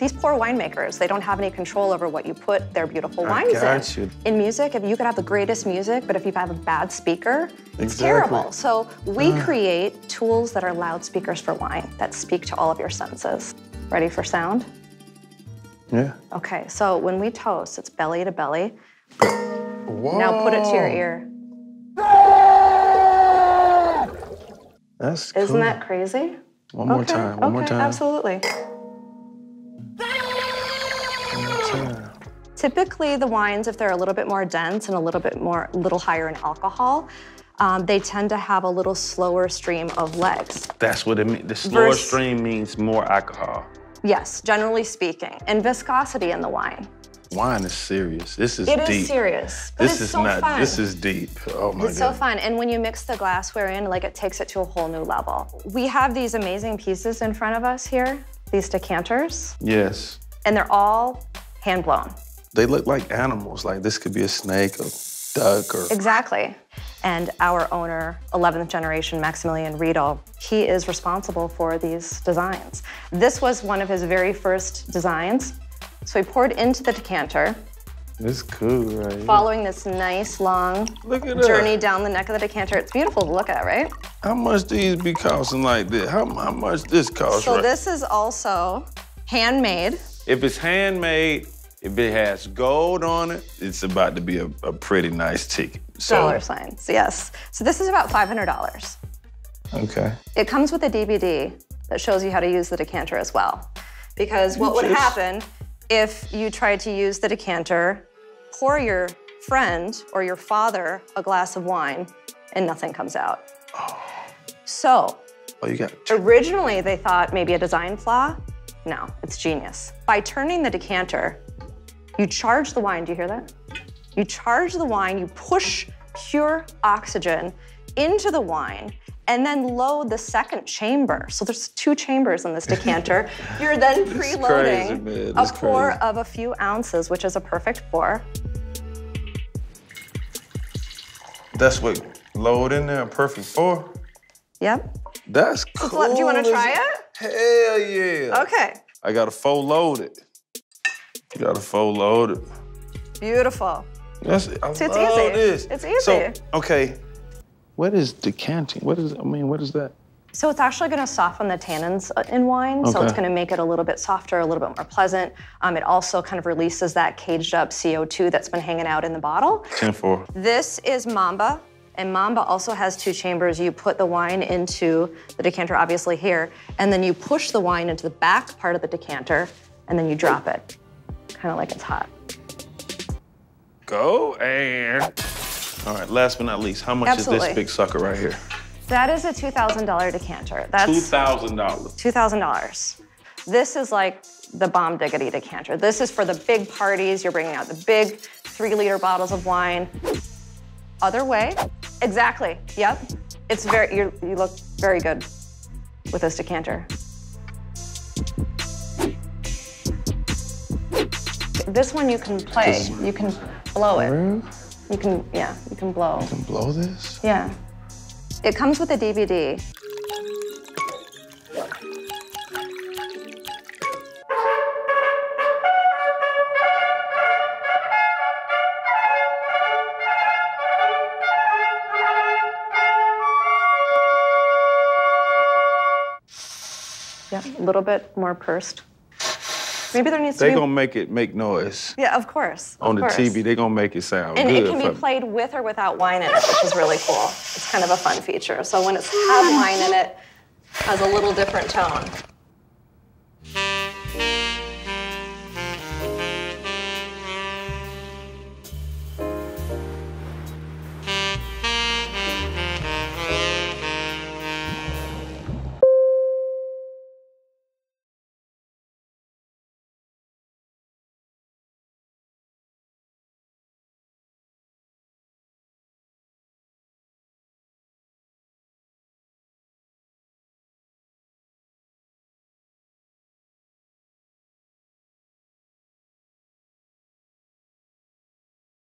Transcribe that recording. These poor winemakers, they don't have any control over what you put their beautiful wines in. In music, if you could have the greatest music, but if you have a bad speaker, it's terrible. So we create tools that are loudspeakers for wine that speak to all of your senses. Ready for sound? Yeah. Okay, so when we toast, it's belly to belly. Whoa. Now put it to your ear. That's cool. Isn't that crazy? One more time. Absolutely. Typically, the wines, if they're a little bit more dense and a little higher in alcohol, they tend to have a little slower stream of legs. That's what it means. The slower stream means more alcohol. Yes, generally speaking, and viscosity in the wine. Wine is serious. This is deep. It is serious, but it's so fun. This is deep. Oh my God. It's so fun, and when you mix the glassware in, like, it takes it to a whole new level. We have these amazing pieces in front of us here, these decanters. Yes. And they're all hand blown. They look like animals. Like, this could be a snake, a duck, or... Exactly. And our owner, 11th generation Maximilian Riedel, he is responsible for these designs. This was one of his very first designs. So he poured into the decanter. It's cool, right? Following this nice, long journey down the neck of the decanter. It's beautiful to look at, right? How much these be costing like this? How much this cost, right? So this is also handmade. If it's handmade, if it has gold on it, it's about to be a pretty nice ticket. So, dollar signs, yes. So this is about $500. Okay. It comes with a DVD that shows you how to use the decanter as well. Because what would happen if you tried to use the decanter, pour your friend or your father a glass of wine, and nothing comes out? Oh. So, originally they thought maybe a design flaw. No, it's genius. By turning the decanter, you charge the wine. Do you hear that? You charge the wine, you push pure oxygen into the wine, and then load the second chamber. So there's two chambers in this decanter. You're then preloading a pour of a few ounces, which is a perfect pour. That's what, load in there, a perfect pour? Yep. That's cool. Do you want to try it? Hell yeah. Okay. I got a full load it. You got a full load it. Beautiful. That's it. I love this. It's easy. So, okay. What is decanting? What is that? So it's actually going to soften the tannins in wine. Okay. So it's going to make it a little bit softer, a little bit more pleasant. It also kind of releases that caged up CO2 that's been hanging out in the bottle. 10-4. This is Mamba. And Mamba also has two chambers. You put the wine into the decanter, obviously here, and then you push the wine into the back part of the decanter, and then you drop it, kind of like it's hot. Go and... All right, last but not least, how much is this big sucker right here? That is a $2,000 decanter. That's $2,000. $2,000. This is like the bomb diggity decanter. This is for the big parties. You're bringing out the big 3-liter bottles of wine. Other way. Exactly. Yep. It's very. You look very good with this decanter. This one you can play. You can blow it. You can. Yeah. You can blow. You can blow this. Yeah. It comes with a DVD. Yeah, a little bit more pursed. Maybe there needs to be... They're going to make it make noise. Yeah, of course. On the TV, they're going to make it sound good. And it can be played with or without wine in it, which is really cool. It's kind of a fun feature. So when it has wine in it, it has a little different tone.